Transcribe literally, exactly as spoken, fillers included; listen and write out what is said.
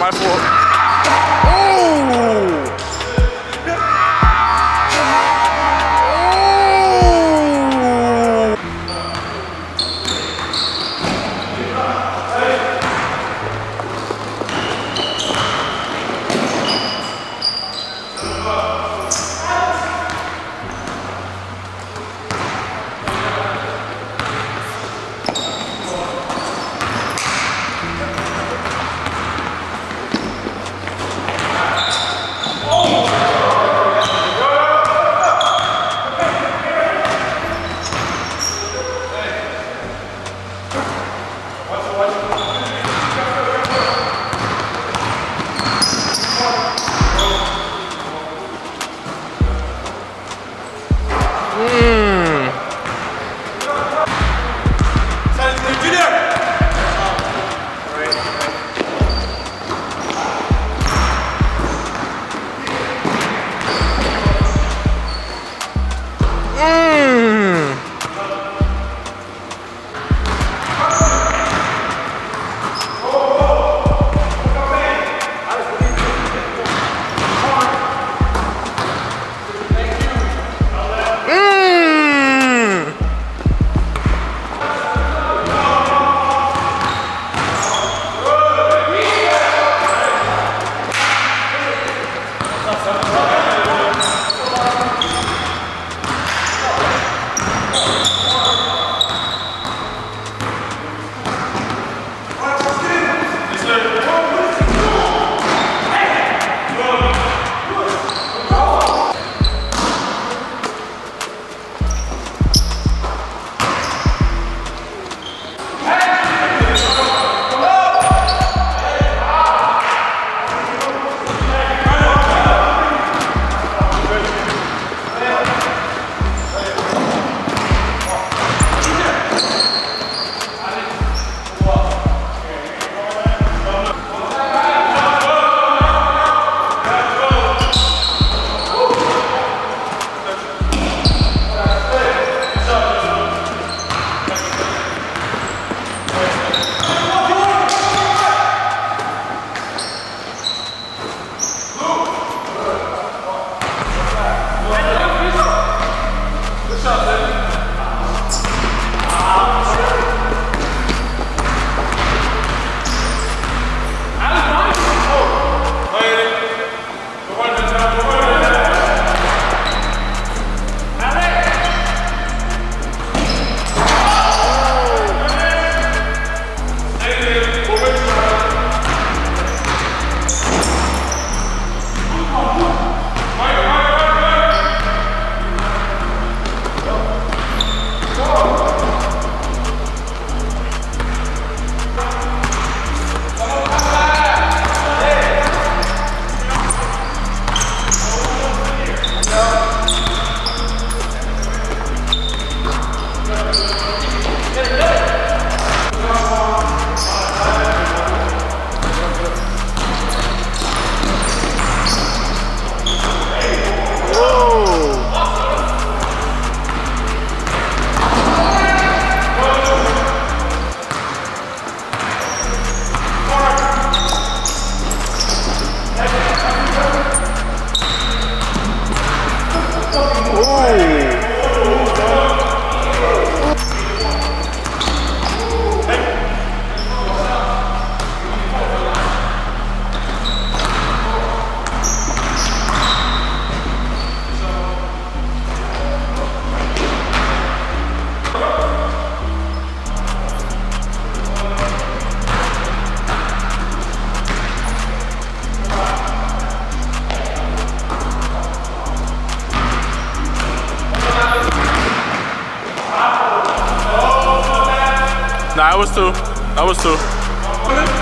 My fault. I was two. I was two.